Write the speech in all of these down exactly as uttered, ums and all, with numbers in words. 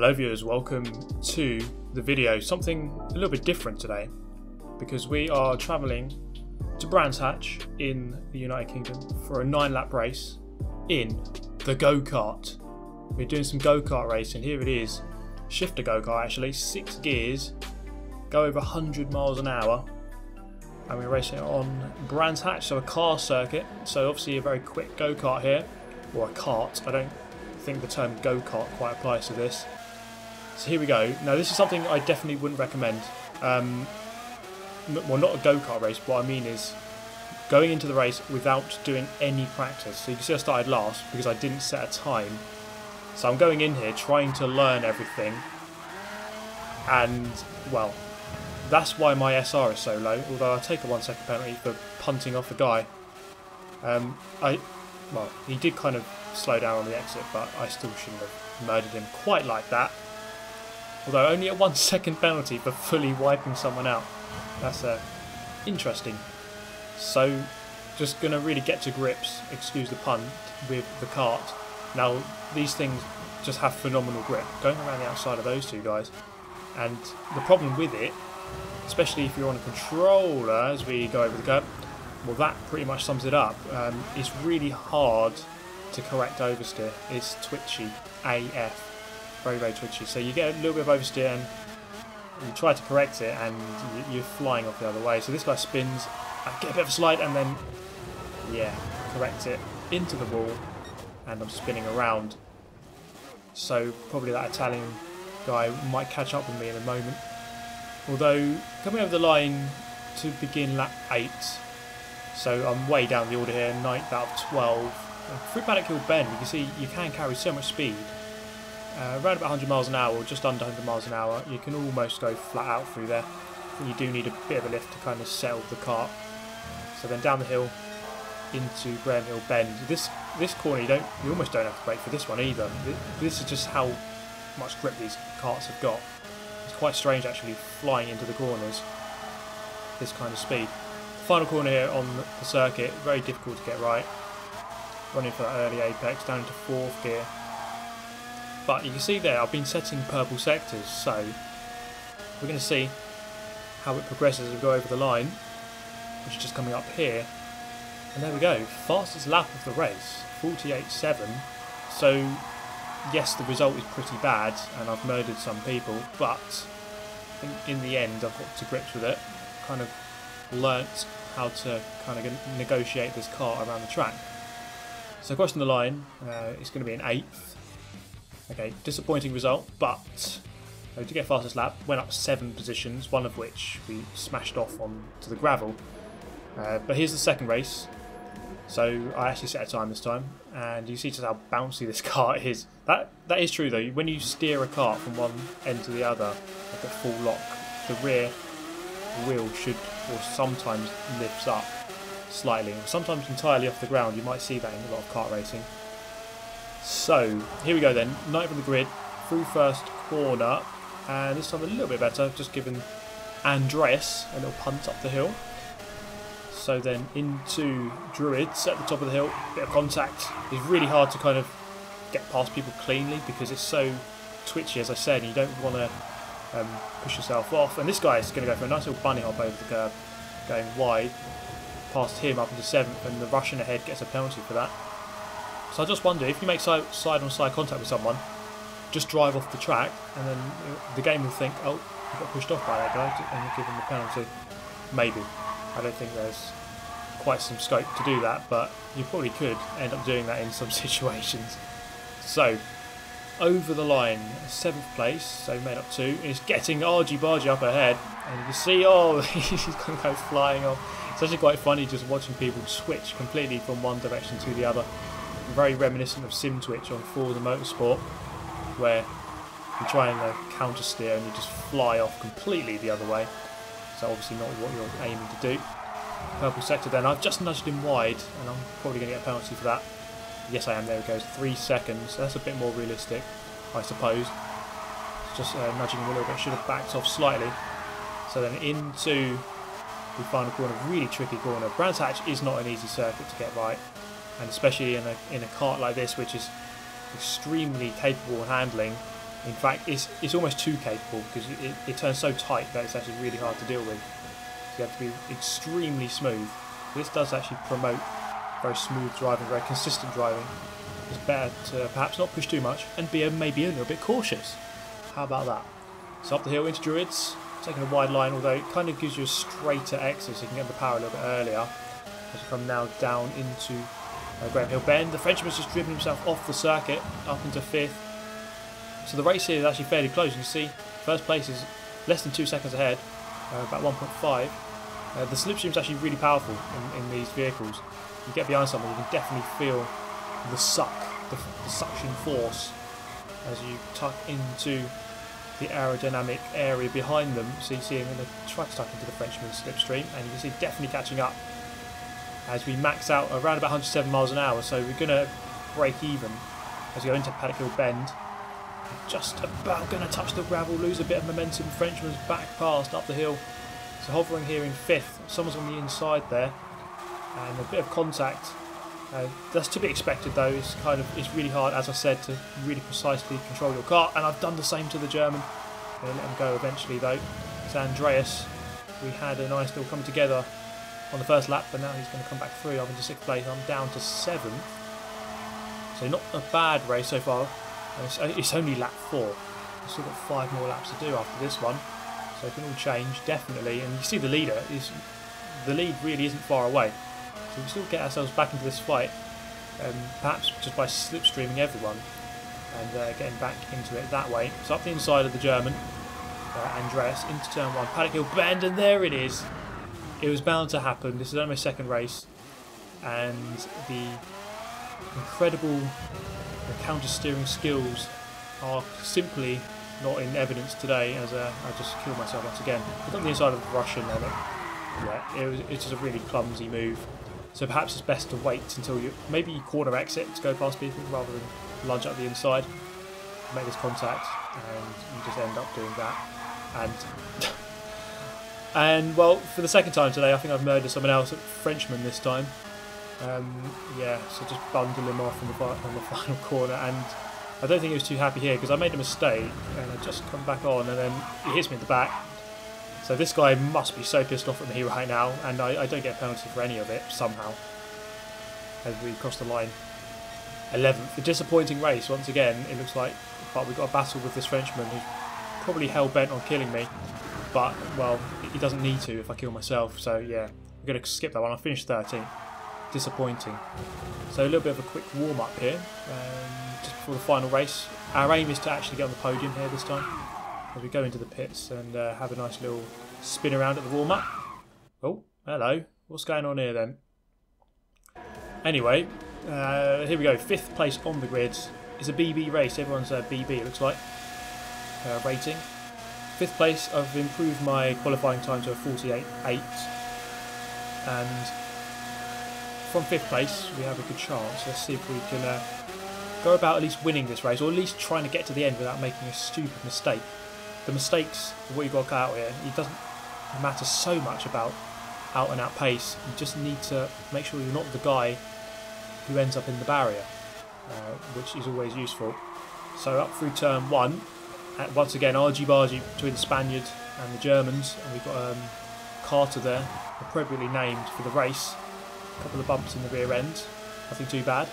Hello viewers, welcome to the video. Something a little bit different today because we are travelling to Brands Hatch in the United Kingdom for a nine lap race in the go-kart. We're doing some go-kart racing. Here it is, shifter go-kart actually, six gears, go over one hundred miles an hour, and we're racing on Brands Hatch, so a car circuit, so obviously a very quick go-kart here, or a kart. I don't think the term go-kart quite applies to this. So here we go. Now this is something I definitely wouldn't recommend. Um, well, not a go-kart race, what I mean is going into the race without doing any practice. So you can see I started last because I didn't set a time. So I'm going in here trying to learn everything. And, well, that's why my S R is so low, although I'll take a one second penalty for punting off the guy. Um, I, well, he did kind of slow down on the exit, but I still shouldn't have murdered him quite like that. Although only a one second penalty for fully wiping someone out. That's uh, interesting. So just going to really get to grips, excuse the pun, with the cart. Now these things just have phenomenal grip. Going around the outside of those two guys. And the problem with it, especially if you're on a controller as we go over the curb, well that pretty much sums it up. Um, it's really hard to correct oversteer. It's twitchy A F. Very, very twitchy. So you get a little bit of oversteer and you try to correct it and you're flying off the other way. So this guy spins, I get a bit of a slide and then, yeah, correct it into the wall and I'm spinning around. So probably that Italian guy might catch up with me in a moment. Although, coming over the line to begin lap eight. So I'm way down the order here, ninth out of twelve. Through Paddock Hill Bend, you can see you can carry so much speed. Uh, around about one hundred miles an hour, or just under one hundred miles an hour, you can almost go flat out through there. And you do need a bit of a lift to kind of settle the cart. So then down the hill into Graham Hill Bend. This this corner you don't, you almost don't have to brake for this one either. This is just how much grip these carts have got. It's quite strange actually flying into the corners. This kind of speed. Final corner here on the circuit, very difficult to get right. Running for that early apex down into fourth gear. But you can see there I've been setting purple sectors, so we're going to see how it progresses as we go over the line, which is just coming up here. And there we go, fastest lap of the race, forty-eight seven. So yes, the result is pretty bad and I've murdered some people, but I think in the end I've got to grips with it. Kind of learnt how to kind of negotiate this car around the track. So crossing the line, uh, it's going to be an eighth. Okay, disappointing result, but we did get fastest lap, went up seven positions, one of which we smashed off onto the gravel. Uh, but here's the second race, so I actually set a time this time, and you see just how bouncy this cart is. That That is true though, when you steer a cart from one end to the other, like a full lock, the rear wheel should, or sometimes lifts up slightly, or sometimes entirely off the ground. You might see that in a lot of kart racing. So, here we go then, ninth on the grid, through first corner, and this time a little bit better, just giving Andreas a little punt up the hill. So then into Druids at the top of the hill, bit of contact. It's really hard to kind of get past people cleanly because it's so twitchy, as I said, and you don't want to um, push yourself off. And this guy is going to go for a nice little bunny hop over the curb, going wide, past him up into seventh, and the Russian ahead gets a penalty for that. So I just wonder, if you make side-on-side contact with someone, just drive off the track, and then the game will think, oh, I got pushed off by that guy, and give him the penalty. Maybe. I don't think there's quite some scope to do that, but you probably could end up doing that in some situations. So, over the line, seventh place, so made up two, is getting argy-bargy up ahead, and you can see, oh, he's going to go flying off. It's actually quite funny just watching people switch completely from one direction to the other. Very reminiscent of sim twitch on Forza Motorsport, where you try and uh, counter steer and you just fly off completely the other way. So obviously not what you're aiming to do. Purple sector then, I've just nudged him wide and I'm probably going to get a penalty for that. Yes I am, there it goes, three seconds. That's a bit more realistic I suppose. Just uh, nudging him a little bit, should have backed off slightly. So then into the final corner, really tricky corner. Brands Hatch is not an easy circuit to get right. And especially in a, in a kart like this, which is extremely capable of handling, In fact, it's it's almost too capable because it, it turns so tight that it's actually really hard to deal with. So you have to be extremely smooth. This does actually promote very smooth driving, very consistent driving. It's better to perhaps not push too much and be maybe a little bit cautious. How about that? So up the hill into Druids, taking a wide line, although it kind of gives you a straighter exit so you can get the power a little bit earlier. As you come now down into uh, Graham Hill Bend, the Frenchman's just driven himself off the circuit up into fifth. So the race here is actually fairly close. You can see first place is less than two seconds ahead, uh, about one point five. Uh, the slipstream is actually really powerful in, in these vehicles. You get behind someone, you can definitely feel the suck, the, the suction force as you tuck into the aerodynamic area behind them. So you see him going to try to tuck into the Frenchman's slipstream, and you can see definitely catching up as we max out around about one hundred seven miles an hour. So we're going to break even as we go into Paddock Hill Bend. Just about going to touch the gravel, lose a bit of momentum. Frenchman's back past up the hill. So hovering here in fifth. Someone's on the inside there, and a bit of contact. Uh, that's to be expected, though. It's kind of it's really hard, as I said, to really precisely control your car. And I've done the same to the German. I'm going to let him go eventually, though. It's Andreas. We had a nice little come together on the first lap, but now he's going to come back through. I'm into sixth place. I'm down to seventh. So not a bad race so far. It's only lap four. We've still got five more laps to do after this one, so it can all change definitely. And you see the leader is the lead really isn't far away, so we still get ourselves back into this fight, um, perhaps just by slipstreaming everyone and uh, getting back into it that way. So up the inside of the German, uh, Andreas into turn one, Paddock Hill Bend, and there it is. It was bound to happen. This is only my second race, and the incredible. The counter-steering skills are simply not in evidence today, as uh, I just killed myself once again. I got the inside of the Russian and it, yeah, it was, it's just a really clumsy move. So perhaps it's best to wait until you maybe you corner exit to go past people rather than lunge up the inside, make this contact, and you just end up doing that. And and well, for the second time today, I think I've murdered someone else, a Frenchman this time. Um, yeah, so just bundle him off on the, on the final corner, and I don't think he was too happy here because I made a mistake and I just come back on and then he hits me in the back. So this guy must be so pissed off at me right now, and I, I don't get a penalty for any of it somehow as we cross the line. eleventh, a disappointing race once again it looks like, but we've got a battle with this Frenchman who's probably hell-bent on killing me, but well, he doesn't need to if I kill myself, so yeah, I'm going to skip that one. I'll finish thirteenth. Disappointing. So a little bit of a quick warm-up here, um, just before the final race. Our aim is to actually get on the podium here this time as we go into the pits and uh, have a nice little spin around at the warm-up. Oh, hello. What's going on here then? Anyway, uh, here we go. Fifth place on the grid. It's a B B race. Everyone's uh, B B, it looks like, uh, rating. Fifth place. I've improved my qualifying time to a forty-eight point eight, and from fifth place we have a good chance. Let's see if we can uh, go about at least winning this race, or at least trying to get to the end without making a stupid mistake. The mistakes are what you've got to cut out here. It doesn't matter so much about out and out pace. You just need to make sure you're not the guy who ends up in the barrier, uh, which is always useful. So up through turn one, at once again argy-bargy between the Spaniard and the Germans, and we've got um, Carter there, appropriately named for the race. Couple of bumps in the rear end, nothing too bad.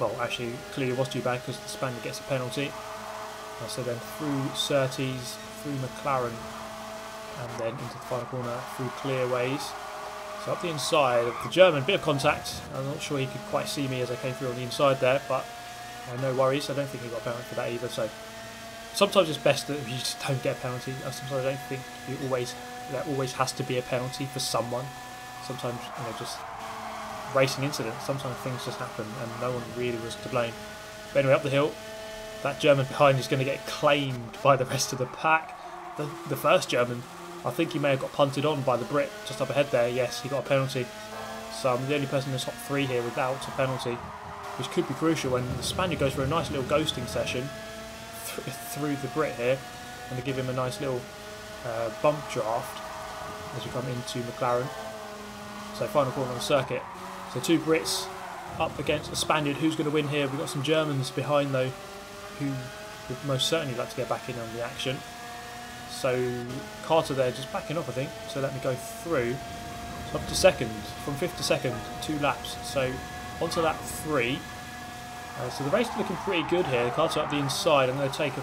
Well, actually, clearly it was too bad because the Spaniard gets a penalty. And so then through Surtees, through McLaren, and then into the final corner through Clearways. So up the inside of the German, bit of contact. I'm not sure he could quite see me as I came through on the inside there, but uh, no worries. I don't think he got a penalty for that either. So sometimes it's best that you just don't get a penalty. Sometimes I don't think you always there always has to be a penalty for someone. Sometimes, you know, just racing incidents, sometimes things just happen and no one really was to blame. But anyway, up the hill, that German behind is going to get claimed by the rest of the pack. The, the first German, I think he may have got punted on by the Brit just up ahead there. Yes, he got a penalty. So I'm the only person in the top three here without a penalty, which could be crucial. And the Spaniard goes for a nice little ghosting session th through the Brit here, and to give him a nice little uh, bump draft as we come into McLaren. So final corner on the circuit. So two Brits up against a Spaniard. Who's going to win here? We've got some Germans behind though, who would most certainly like to get back in on the action. So Carter there just backing up, I think, so let me go through. So up to second, from fifth to second, two laps, so onto lap three. Uh, so the race is looking pretty good here. Carter up the inside. I'm going to take a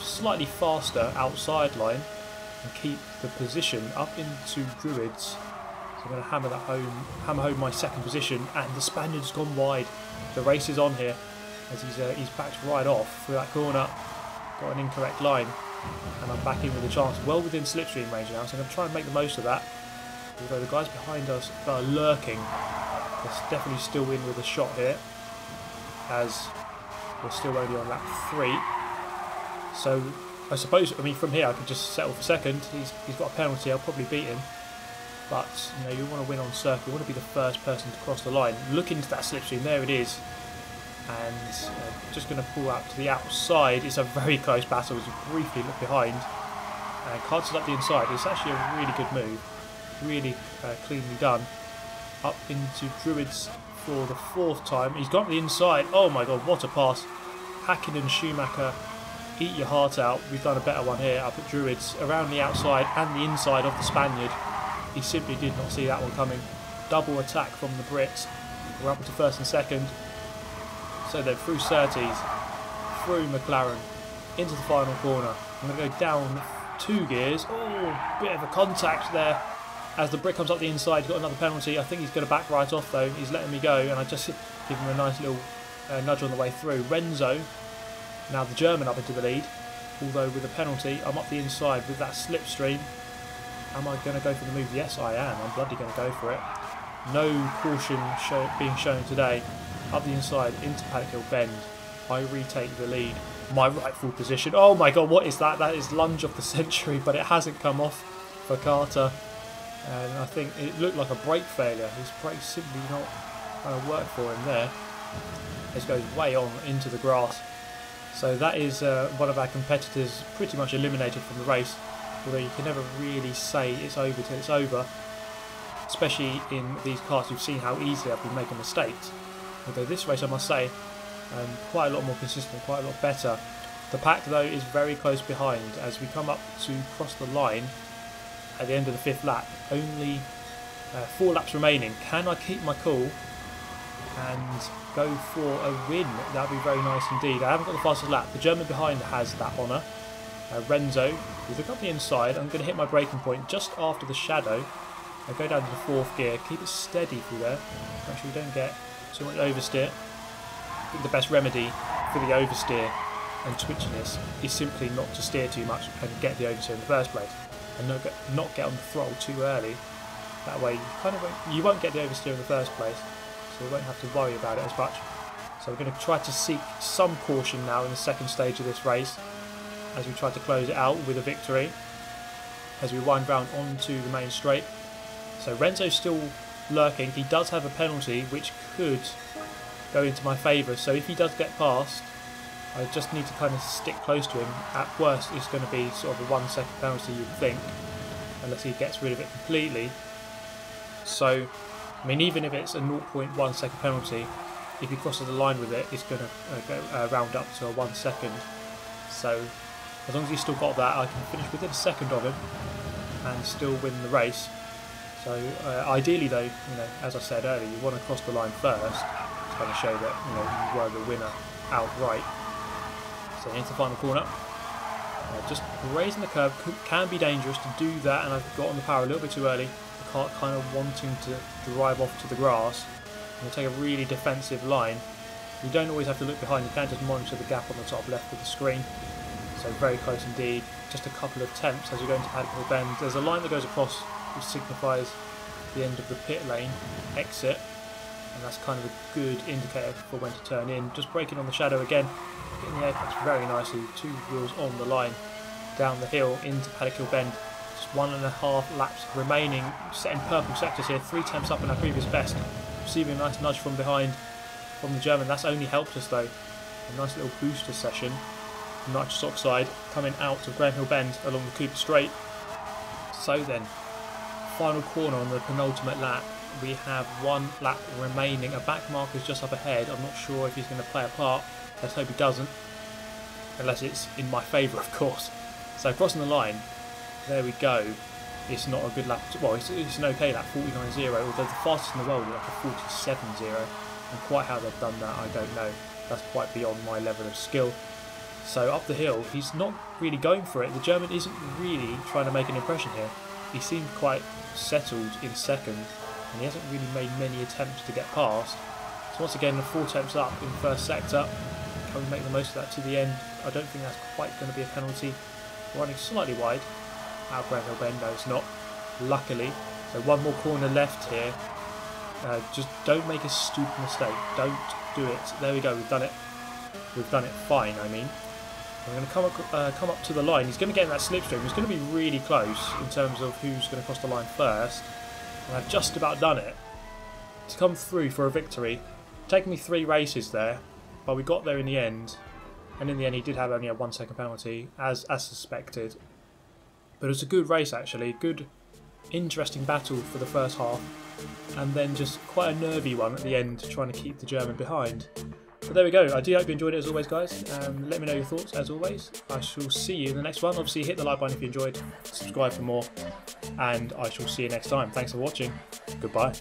slightly faster outside line and keep the position up into Druids. So I'm going to hammer that home, hammer home my second position, and the Spaniard's gone wide. The race is on here as he's uh, he's backed right off through that corner. Got an incorrect line, and I'm back in with a chance. Well within slipstream range now, so I'm going to try and make the most of that. Although the guys behind us are lurking, they're definitely still in with a shot here, as we're still only on lap three. So I suppose, I mean, from here I could just settle for second. He's, he's got a penalty, I'll probably beat him. But, you know, you want to win on circuit, you want to be the first person to cross the line. Look into that slipstream, there it is. And uh, just going to pull out to the outside. It's a very close battle, as you briefly look behind. And Carter's up the inside. It's actually a really good move. Really uh, cleanly done. Up into Druids for the fourth time. He's got the inside. Oh my god, what a pass. Hakkinen, Schumacher, eat your heart out. We've done a better one here up at Druids, around the outside and the inside of the Spaniard. He simply did not see that one coming. Double attack from the Brits. We're up to first and second. So they're through Surtees, through McLaren, into the final corner. I'm going to go down two gears. Oh, bit of a contact there. As the Brit comes up the inside, he's got another penalty. I think he's going to back right off, though. He's letting me go, and I just give him a nice little uh, nudge on the way through. Renzo, now the German, up into the lead. Although with a penalty, I'm up the inside with that slipstream. Am I going to go for the move? Yes, I am. I'm bloody going to go for it. No caution show, being shown today. Up the inside, into Paddock Hill Bend. I retake the lead. My rightful position. Oh, my God, what is that? That is lunge of the century, but it hasn't come off for Carter. And I think it looked like a brake failure. His brakes simply not going to work for him there. This goes way on into the grass. So that is uh, one of our competitors pretty much eliminated from the race. Although you can never really say it's over till it's over. Especially in these cars, you've seen how easily I've been making mistakes. Although this race, I must say, um, quite a lot more consistent, quite a lot better. The pack, though, is very close behind as we come up to cross the line. At the end of the fifth lap, only uh, four laps remaining. Can I keep my cool and go for a win? That would be very nice indeed. I haven't got the fastest lap. The German behind has that honour. Uh, Renzo, he's looked up the inside. I'm going to hit my braking point just after the shadow. I go down to the fourth gear. Keep it steady through there. Make sure you don't get too much oversteer. I think the best remedy for the oversteer and twitchiness is simply not to steer too much and get the oversteer in the first place. And not get, not get on the throttle too early. That way you kind of won't, you won't get the oversteer in the first place, so you won't have to worry about it as much. So we're going to try to seek some caution now in the second stage of this race as we try to close it out with a victory as we wind round onto the main straight. So Renzo's still lurking. He does have a penalty which could go into my favour, so if he does get past, I just need to kind of stick close to him. At worst, it's going to be sort of a one second penalty, you'd think, unless he gets rid of it completely. So, I mean, even if it's a zero point one second penalty, if he crosses the line with it, it's going to uh, go, uh, round up to a one second. So, as long as he's still got that, I can finish within a second of him and still win the race. So, uh, ideally though, you know, as I said earlier, you want to cross the line first to kind of show that, you know, you were the winner outright. So into the final corner, uh, just raising the curb can be dangerous to do that, and I've got on the power a little bit too early. The car kind of wanting to drive off to the grass. I'm going to take a really defensive line. You don't always have to look behind, you can just monitor the gap on the top left of the screen. So very close indeed, just a couple of attempts as you go into Paddock Hill Bend. There's a line that goes across which signifies the end of the pit lane exit, and that's kind of a good indicator for when to turn in. Just braking on the shadow again, getting the apex very nicely, two wheels on the line, down the hill into Paddock Hill Bend. Just one and a half laps remaining, set in purple sectors here, three temps up on our previous best. Receiving a nice nudge from behind from the German, that's only helped us though. A nice little booster session, nitrous oxide coming out of Graham Hill Bend along the Cooper Strait. So then, final corner on the penultimate lap. We have one lap remaining. A back marker's just up ahead. I'm not sure if he's going to play a part. Let's hope he doesn't. unless it's in my favour, of course. So crossing the line, there we go. It's not a good lap. Well, it's, it's an okay lap, forty-nine zero, although the fastest in the world is like a forty-seven zero, and quite how they've done that, I don't know. That's quite beyond my level of skill. So up the hill, he's not really going for it. The German isn't really trying to make an impression here. He seemed quite settled in second, and he hasn't really made many attempts to get past. So once again, the four attempts up in first sector. Can we make the most of that to the end? I don't think that's quite going to be a penalty. Running slightly wide out of Graham Hill Bend, no, it's not, luckily. So one more corner left here. Uh, just don't make a stupid mistake. Don't do it. There we go. We've done it. We've done it fine. I mean, we're going to come up, uh, come up to the line. He's going to get in that slipstream. It's going to be really close in terms of who's going to cross the line first. And I've just about done it to come through for a victory. Taking me three races there, but we got there in the end. And in the end, he did have only a one-second penalty, as as suspected. But it was a good race, actually. Good, interesting battle for the first half. And then just quite a nervy one at the end, trying to keep the German behind. But there we go. I do hope you enjoyed it, as always, guys. Um, let me know your thoughts, as always. I shall see you in the next one. Obviously, hit the like button if you enjoyed. Subscribe for more. And I shall see you next time. Thanks for watching. Goodbye.